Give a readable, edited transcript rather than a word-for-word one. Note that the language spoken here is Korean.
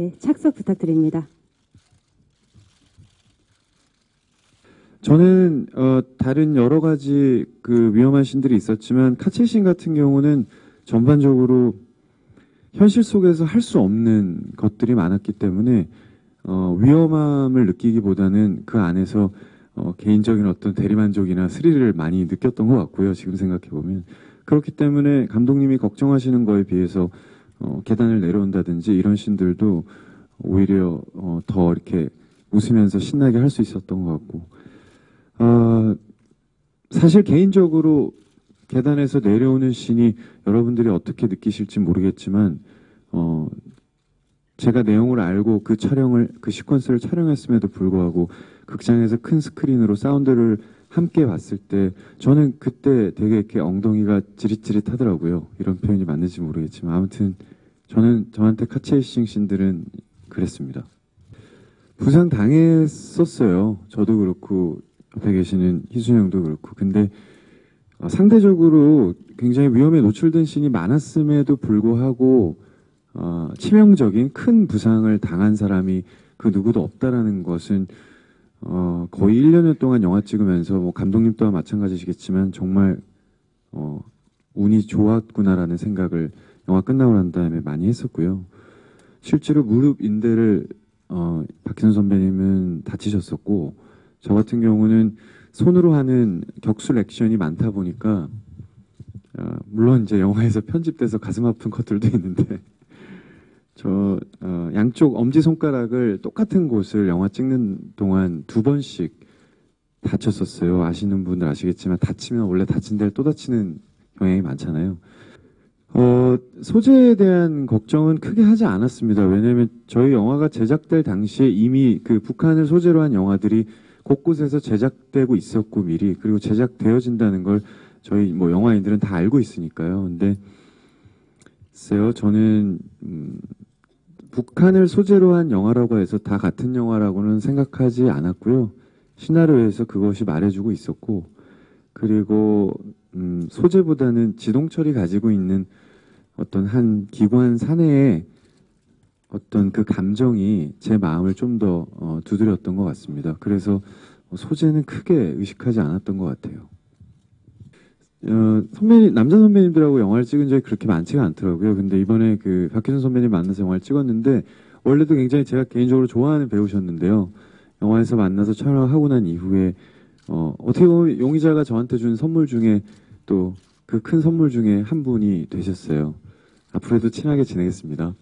네, 착석 부탁드립니다. 저는 다른 여러 가지 그 위험한 신들이 있었지만 카체신 같은 경우는 전반적으로 현실 속에서 할 수 없는 것들이 많았기 때문에 위험함을 느끼기보다는 그 안에서 개인적인 어떤 대리만족이나 스릴을 많이 느꼈던 것 같고요. 지금 생각해보면. 그렇기 때문에 감독님이 걱정하시는 거에 비해서 계단을 내려온다든지 이런 신들도 오히려 더 이렇게 웃으면서 신나게 할 수 있었던 것 같고 사실 개인적으로 계단에서 내려오는 신이 여러분들이 어떻게 느끼실지 모르겠지만 제가 내용을 알고 그 촬영을 그 시퀀스를 촬영했음에도 불구하고 극장에서 큰 스크린으로 사운드를 함께 봤을 때 저는 그때 되게 이렇게 엉덩이가 지릿지릿하더라고요. 이런 표현이 맞는지 모르겠지만 아무튼 저한테 카체이싱 신들은 그랬습니다. 부상 당했었어요. 저도 그렇고 옆에 계시는 희순 형도 그렇고 근데 상대적으로 굉장히 위험에 노출된 신이 많았음에도 불구하고 치명적인 큰 부상을 당한 사람이 그 누구도 없다라는 것은 거의 1년여 동안 영화 찍으면서 뭐 감독님 또한 마찬가지시겠지만 정말 운이 좋았구나라는 생각을 영화 끝나고 난 다음에 많이 했었고요. 실제로 무릎 인대를 박희순 선배님은 다치셨었고 저 같은 경우는 손으로 하는 격술 액션이 많다 보니까 물론 이제 영화에서 편집돼서 가슴 아픈 것들도 있는데 저 양쪽 엄지손가락을 똑같은 곳을 영화 찍는 동안 2번씩 다쳤었어요. 아시는 분들 아시겠지만 다치면 원래 다친 데를 또 다치는 경향이 많잖아요. 소재에 대한 걱정은 크게 하지 않았습니다. 왜냐하면 저희 영화가 제작될 당시에 이미 그 북한을 소재로 한 영화들이 곳곳에서 제작되고 있었고 미리 그리고 제작되어진다는 걸 저희 뭐 영화인들은 다 알고 있으니까요. 근데 글쎄요, 저는 북한을 소재로 한 영화라고 해서 다 같은 영화라고는 생각하지 않았고요. 시나리오에서 그것이 말해주고 있었고 그리고 소재보다는 지동철이 가지고 있는 어떤 한 기관 사내의 어떤 그 감정이 제 마음을 좀 더 두드렸던 것 같습니다. 그래서 소재는 크게 의식하지 않았던 것 같아요. 남자 선배님들하고 영화를 찍은 적이 그렇게 많지가 않더라고요. 근데 이번에 그 박희순 선배님 만나서 영화를 찍었는데 원래도 굉장히 제가 개인적으로 좋아하는 배우셨는데요. 영화에서 만나서 촬영하고 난 이후에 어떻게 보면 용의자가 저한테 준 선물 중에 또 그 큰 선물 중에 한 분이 되셨어요. 앞으로도 친하게 지내겠습니다.